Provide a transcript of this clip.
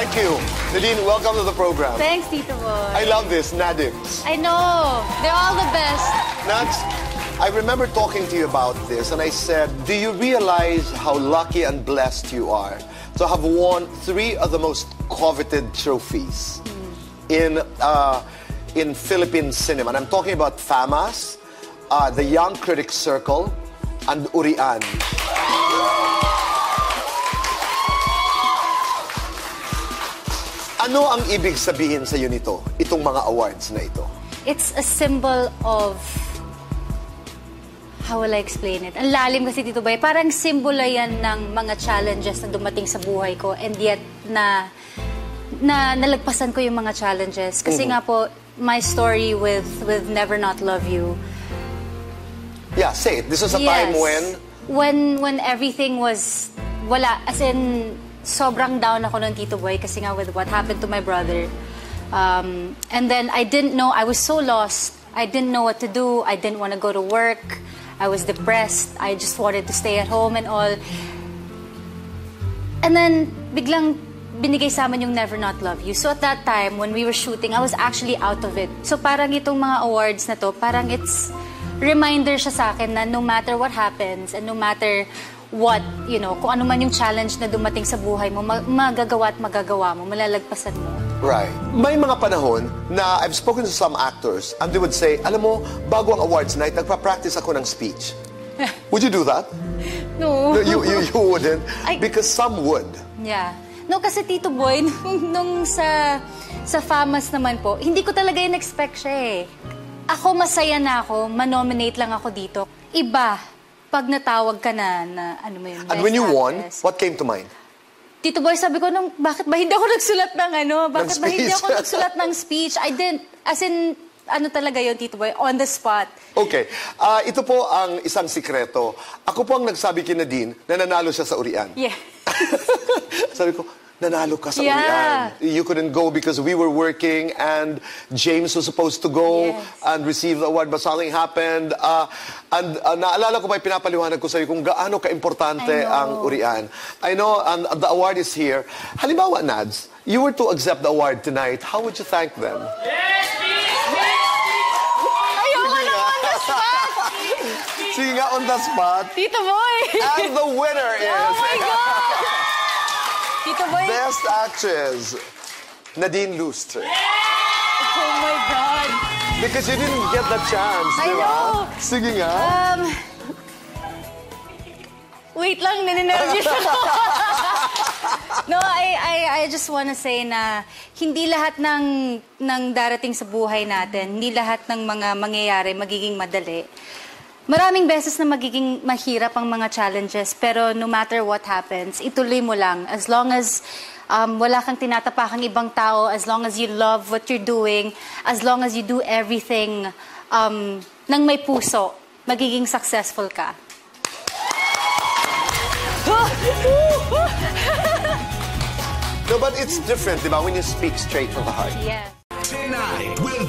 Thank you. Nadine, welcome to the program. Thanks, Tito Boy. I love this, Nadims. I know. They're all the best. Nats, I remember talking to you about this, and I said, do you realize how lucky and blessed you are to have won 3 of the most coveted trophies in Philippine cinema? And I'm talking about FAMAS, the Young Critics Circle, and Urian. Ano ang ibig sabihin sa iyo nito, itong mga awards na ito? It's a symbol of... How will I explain it? Ang lalim kasi dito ba? Parang simbolo yan ng mga challenges na dumating sa buhay ko, and yet na nalagpasan ko yung mga challenges. Kasi nga po, my story with Never Not Love You. Yeah, say it. This was a time when everything was... Wala, as in... Sobrang down ako ng Tito Boy kasi nga with what happened to my brother. And then I didn't know, I was so lost. I didn't know what to do. I didn't want to go to work. I was depressed. I just wanted to stay at home and all. And then biglang binigay sa amin yung Never Not Love You. So at that time when we were shooting, I was actually out of it. So parang itong mga awards na to, parang it's reminder siya sa akin na no matter what happens and no matter what, you know, kung ano man yung challenge na dumating sa buhay mo, magagawa at magagawa mo, malalagpasan mo. Right. May mga panahon na I've spoken to some actors and they would say, alam mo, bago ang awards night, nagpa-practice ako ng speech. Would you do that? No. No, you wouldn't? Because some would. Yeah. No, kasi Tito Boy, nung sa FAMAS naman po, hindi ko talaga in-expect siya eh. Ako, masaya na ako, manominate lang ako dito. Iba. Pag natawag ka na ano mo yun, best actress. And when you won, what came to mind? Tito Boy, sabi ko, bakit ba hindi ako nagsulat ng ano? Bakit ba hindi ako nagsulat ng speech? I didn't, as in, ano talaga yun, Tito Boy, on the spot. Okay. Ito po ang isang sikreto. Ako po ang nagsabi kay Nadine na nanalo siya sa Urian. Yeah. Sabi ko, nanalo ka sa Urian. You couldn't go because we were working and James was supposed to go and receive the award, but something happened. And naalala ko pa, pinapaliwanag ko sa'yo kung gaano ka-importante ang Urian. I know, and the award is here. Halimbawa, Nads, you were to accept the award tonight. How would you thank them? Yes, please! Yes, please! Ayoko na on the spot! Sige nga, on the spot. Tito Boy! And the winner is... Oh my God! Best actress, Nadine Lustre. Oh my God! Because you didn't get the chance, di ba? Sige nga. Wait lang, nininervous ako. No, I just wanna say na hindi lahat ng darating sa buhay natin, hindi lahat ng mga mangyayari magiging madali. Maraming beses na magiging mahirap ang mga challenges, pero no matter what happens, ituloy mo lang. As long as wala kang tinatapakang ibang tao, as long as you love what you're doing, as long as you do everything nang may puso, magiging successful ka. No, but it's different, diba? When you speak straight from the heart. Yeah. Tonight,